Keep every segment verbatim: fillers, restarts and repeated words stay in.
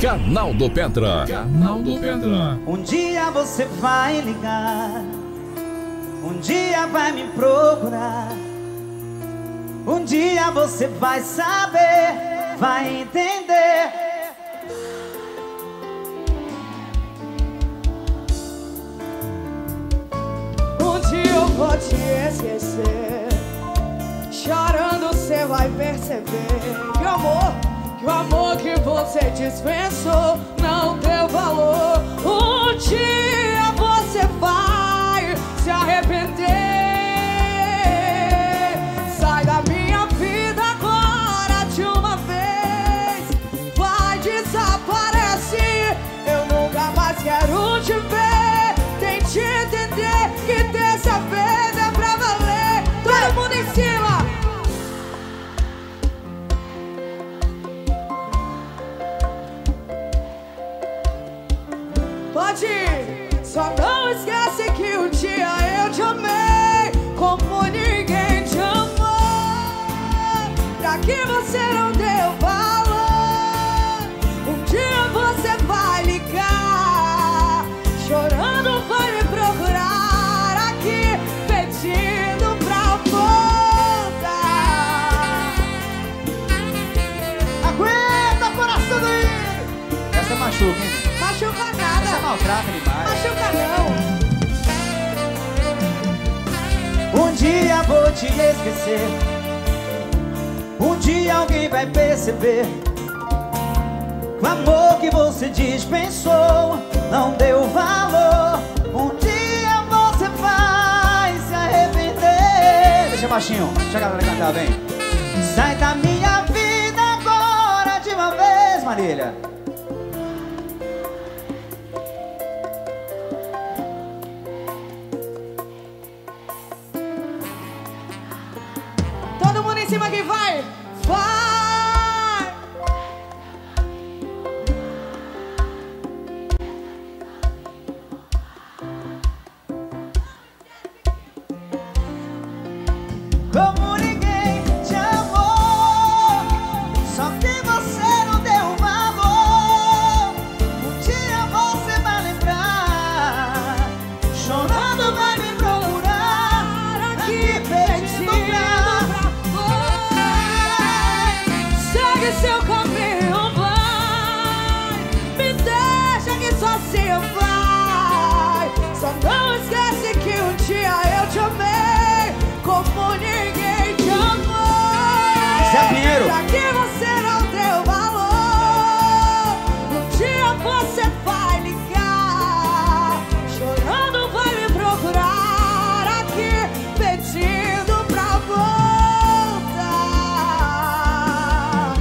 Canal do Pedra. Canal do Pedra. Um dia você vai ligar, um dia vai me procurar, um dia você vai saber, vai entender. Um dia eu vou te esquecer, chorando você vai perceber que o amor, o amor que você dispensou não deu valor. Um dia você vai se arrepender. Sai da minha vida agora de uma vez, vai, desaparece. Eu nunca mais quero te ver. Tente entender que dessa vez é pra valer. Todo mundo em cima. Pode ir. Só não esquece que um dia eu te amei como ninguém te amou, pra que você não deu valor. Um dia você vai ligar, chorando vai me procurar aqui, pedindo pra voltar. Aguenta, coração doído. Essa machuca, hein? Machuca nada. Essa maltrata demais. Machuca não. Um dia vou te esquecer, um dia alguém vai perceber que o amor que você dispensou não deu valor. Um dia você vai se arrepender. Deixa baixinho, deixa a galera cantar bem. Sai da minha vida agora de uma vez, Marília. Em cima que vai, vai. Como ninguém te amou, só que você não deu valor. Um dia você vai lembrar, chorando vai me procurar aqui perdido. Seu caminho vai, me deixa que sozinho vai. Só não esquece que um dia eu te amei como ninguém te amou. Zé Pinheiro. Pra que você não deu valor. Um dia você vai ligar, chorando vai me procurar aqui, pedindo pra voltar.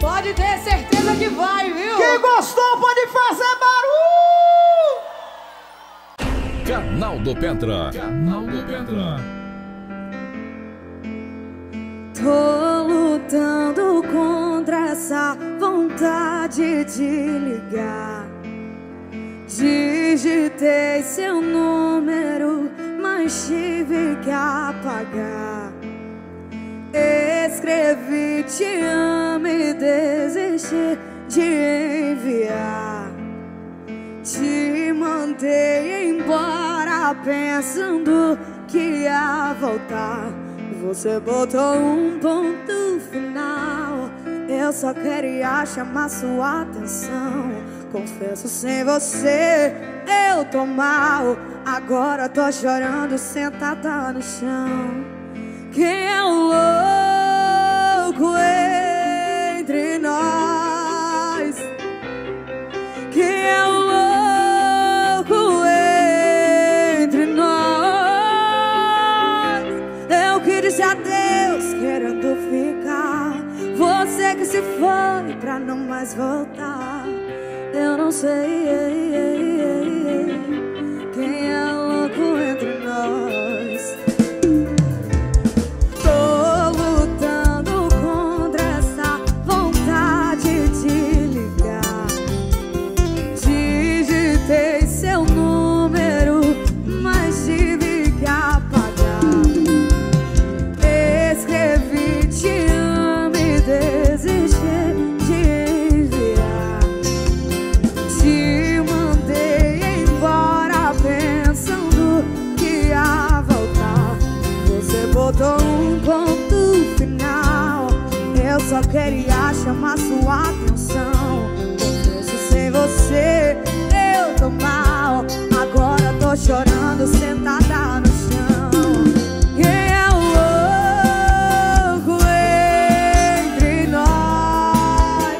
Pode ter certeza que vai, viu? Quem gostou pode fazer barulho! Canal do Pedra. Canal do Pedra. Tô lutando contra essa vontade de ligar. Digitei seu número, mas tive que apagar. Escrevi te amo e desisti de enviar. Te mandei embora pensando que ia voltar. Você botou um ponto final. Eu só queria chamar sua atenção. Confesso, sem você eu tô mal. Agora tô chorando sentada no chão. Quem é o louco entre nós? Quem é o louco entre nós? Eu que disse adeus querendo ficar, você que se foi pra não mais voltar. Eu não sei quem é o louco entre nós. Existe queria chamar sua atenção. Confesso, sem você eu tô mal. Agora tô chorando sentada no chão. É louco entre nós.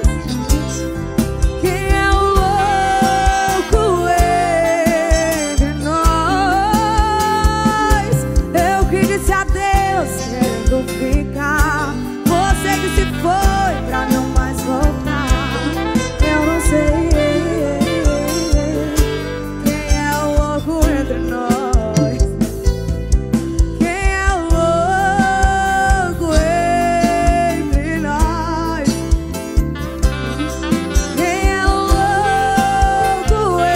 Que é louco entre nós. Eu que disse adeus querendo ficar. Você que se foi pra não mais voltar. Eu não sei quem é louco entre nós. Quem é louco entre nós. Quem é louco entre nós. Eu que disse adeus querendo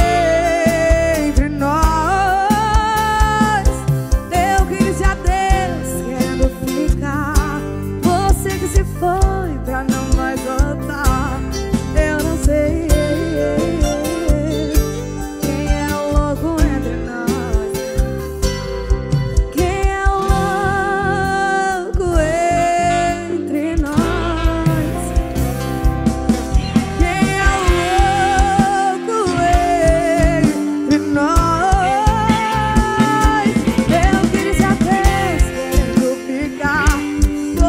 ficar. Você que se foi pra não mais voltar. Eu não sei quem é louco entre nós. Quem é louco entre nós. Quem é louco entre nós. Eu queria saber quando ficar. Você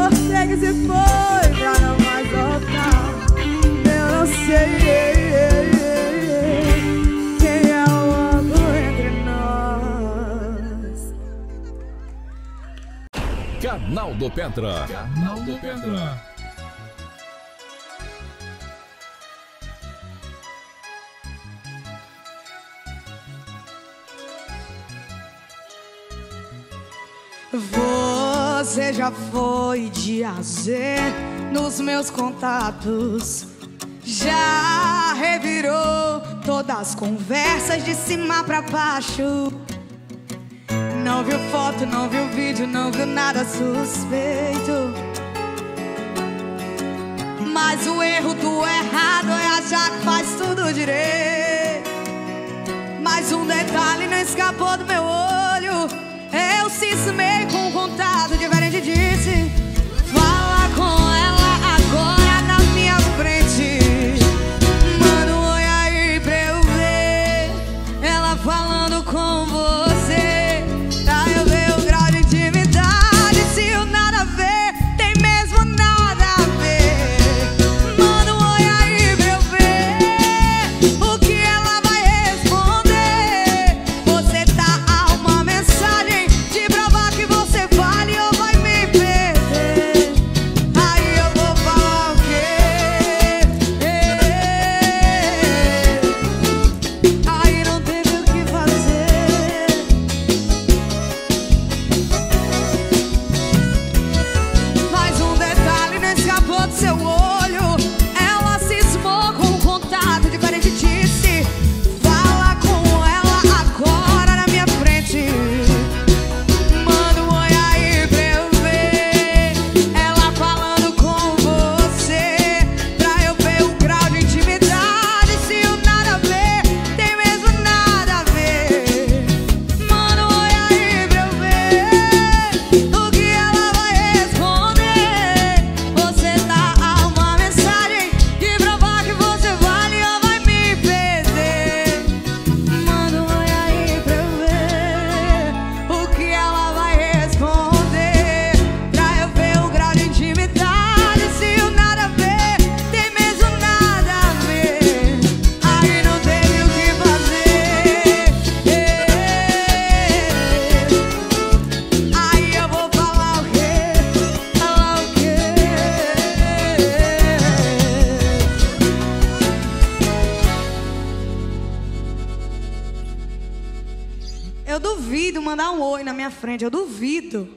que se foi pra não mais voltar. Eu não sei quem é louco entre nós. Canal do Pedra. Canal do Pedra. Você já foi de azer nos meus contatos. Já revirou todas as conversas de cima pra baixo. Não viu foto, não viu vídeo, não viu nada suspeito. Mas o erro do errado é achar que faz tudo direito. Mas um detalhe não escapou do meu olho. Eu cismei com um contato diferente disse. Fala com ela agora na minha frente. Manda um oi aí pra eu ver ela falando com você. Pra eu ver o grau de intimidade. Se o nada a ver, tem mesmo nada a ver. Manda um oi aí pra eu ver o que ela vai responder. Você tá a uma mensagem que você vale ou vai me perder. Aí eu vou falar o quê? Aí não teve o que fazer. Mas um detalhe não escapou do seu olho. Ela cismou com um contato diferente disse. Fala com ela agora na minha frente. Manda um oi aí pra eu ver ela falando com você. Pra eu ver o grau de intimidade. Se o nada a ver, tem mesmo nada a ver. Manda um oi aí pra eu ver o que ela vai responder. Você tá a uma mensagem que provar que você vale ou vai me perder. Manda um oi aí pra eu ver o que ela vai responder. Pra eu ver o grau de intimidade. Se o nada a ver, tem mesmo nada a ver. Aí não teve o que fazer. Aí eu vou falar o quê? Falar o quê? Eu duvido mandar um oi na minha frente, eu duvido.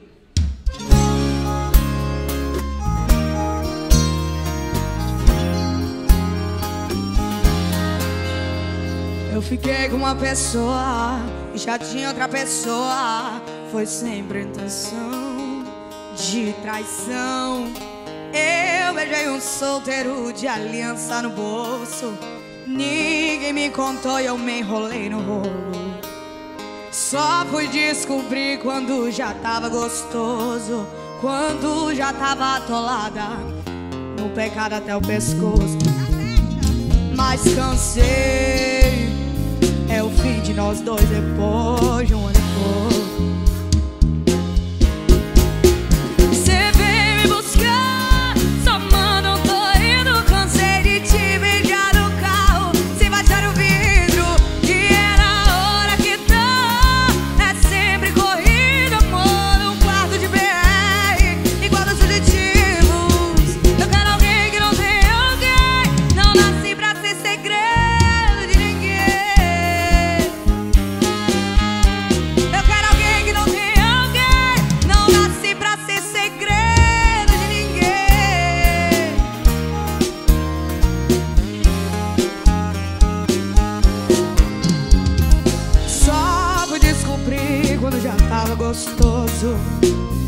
Eu fiquei com uma pessoa e já tinha outra pessoa. Foi sempre intenção de traição. Eu beijei um solteiro de aliança no bolso. Ninguém me contou e eu me enrolei no rolo. Só fui descobrir quando já tava gostoso. Quando já tava atolada no o pecado até o pescoço. Mas cansei, é o fim de nós dois depois de um ano e pouco.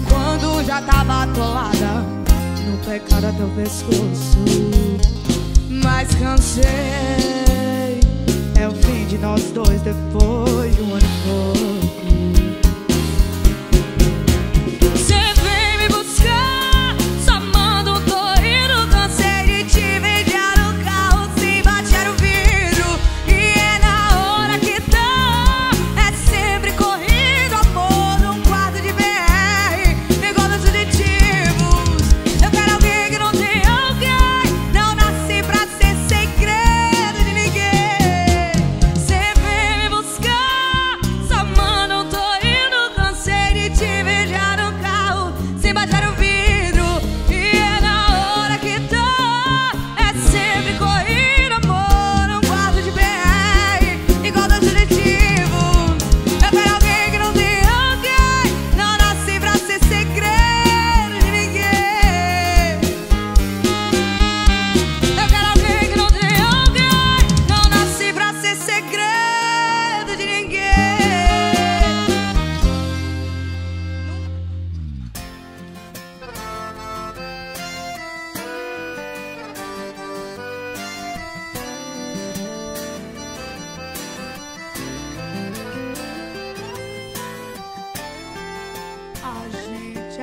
Quando já tava atolada no pecado até o pescoço. Mas cansei, é o fim de nós dois depois de um ano e pouco.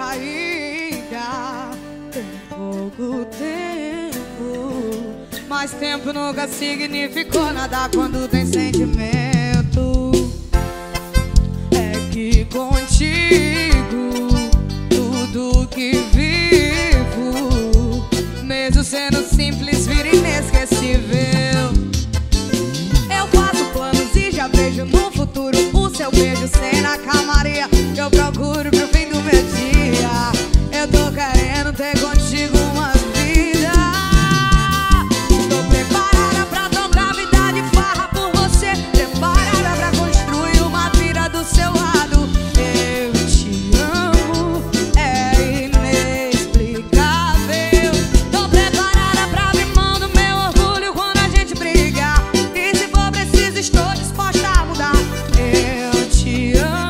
Ainda tem pouco tempo, mas tempo nunca significou nada quando tem sentimento. É que contigo tudo que vivo, mesmo sendo simples, vira inesquecível. Eu faço planos e já vejo no futuro o seu beijo sem na calmaria que eu procuro pro fim do meu dia. Tô querendo ter contigo uma vida. Tô preparada pra dobrar vida de farra por você. Preparada pra construir uma vida do seu lado. Eu te amo, é inexplicável. Tô preparada pra abrir mão do meu orgulho quando a gente brigar. E se for preciso, estou disposta a mudar. Eu te amo.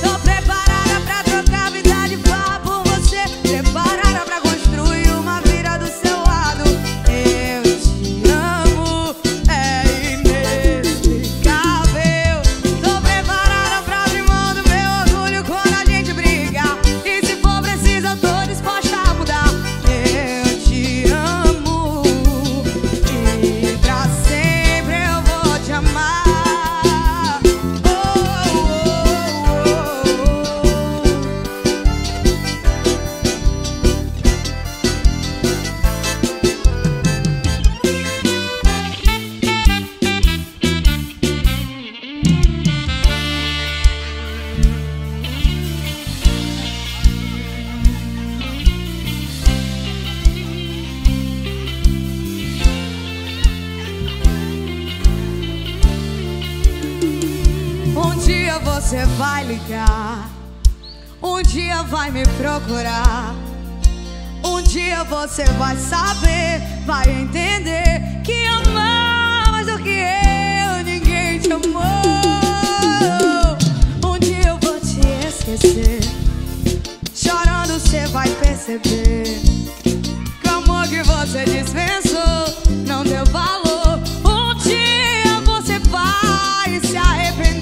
Tô preparada pra trocar vida de farra por você. Um dia você vai ligar, um dia vai me procurar, um dia você vai saber, vai entender que amar mais do que eu, ninguém te amou. Um dia eu vou te esquecer, chorando você vai perceber que o amor que você dispensou não deu valor. Um dia você vai se arrepender.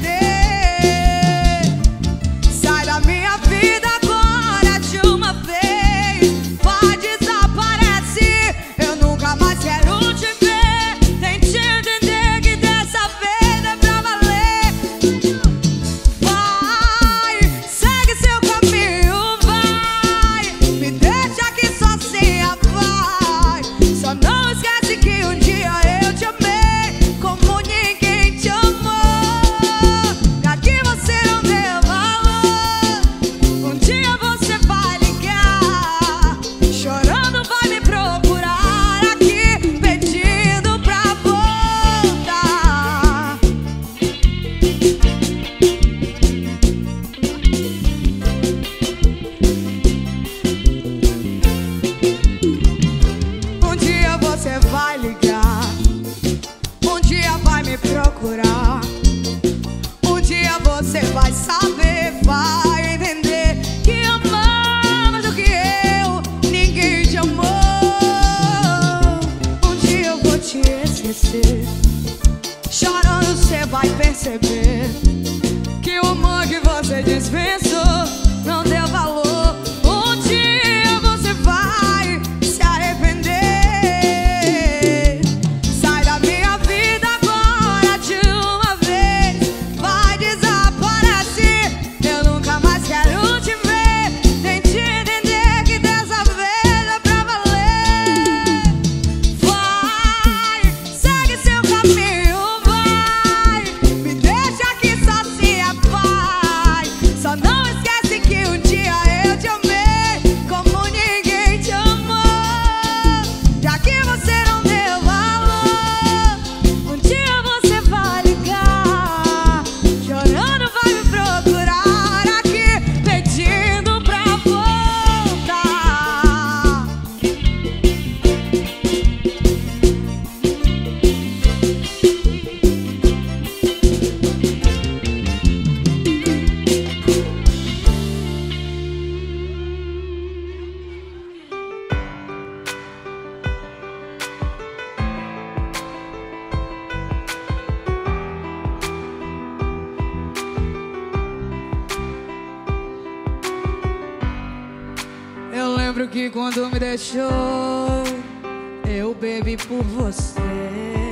Eu bebi por você,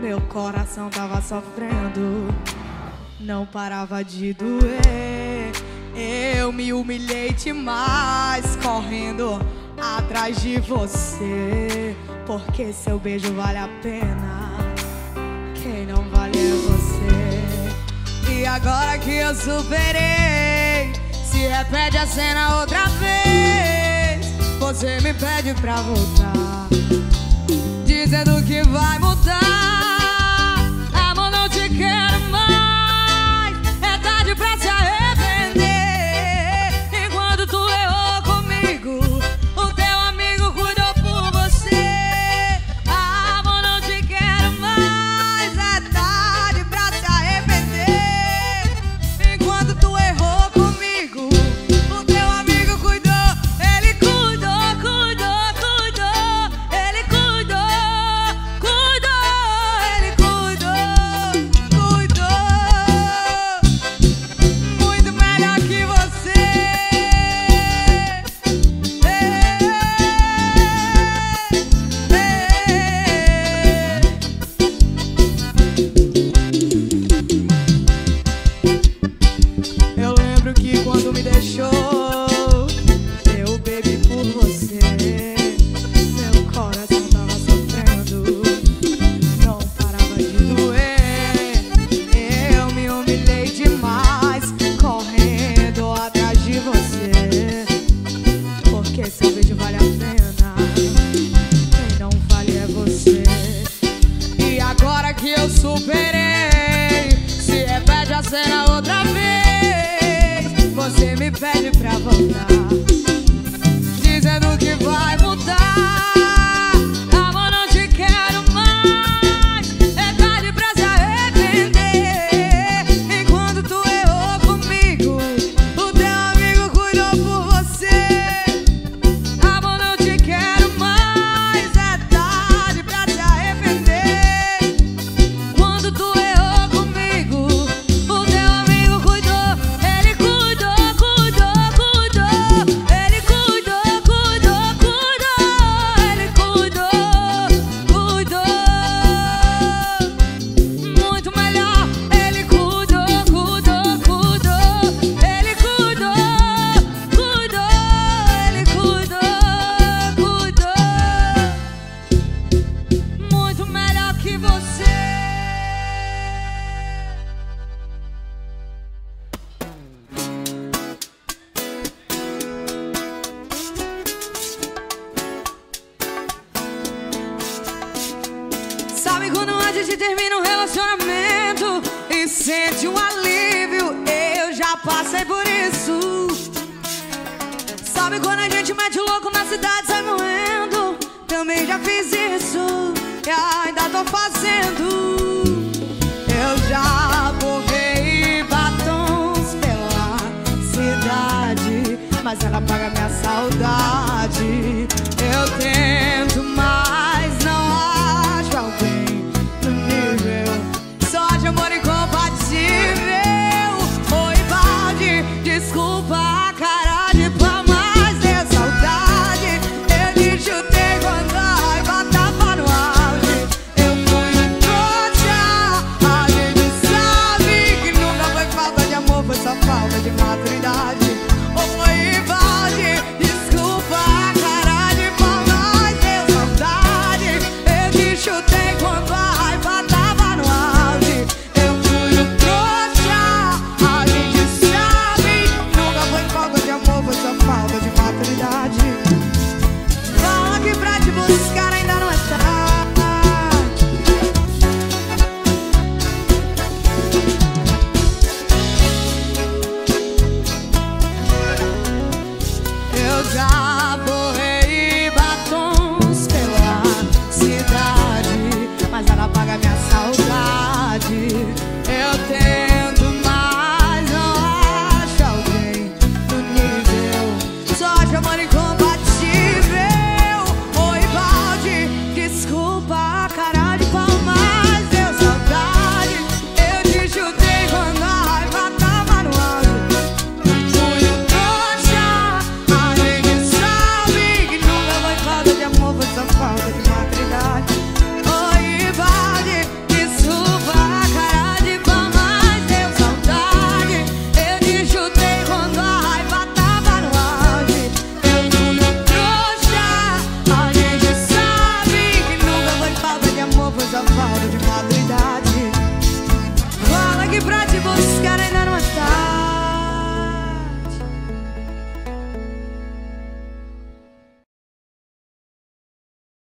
meu coração tava sofrendo, não parava de doer. Eu me humilhei demais correndo atrás de você, porque seu beijo vale a pena, quem não vale é você. E agora que eu superei, se repete a cena outra vez. Você me pede pra voltar, dizendo que vai mudar. Amor, não te quero mais, é tarde pra se arrepender. E quando tu errou comigo, o teu amigo cuidou por você. Amor, não te quero mais, é tarde pra se arrepender. E quando tu errou comigo, o teu amigo cuidou. Cuidou, ele cuidou, cuidou, ele cuidou, cuidou. Será outra vez. Você me pede pra voltar, dizendo que vai mudar. Falta de maturidade.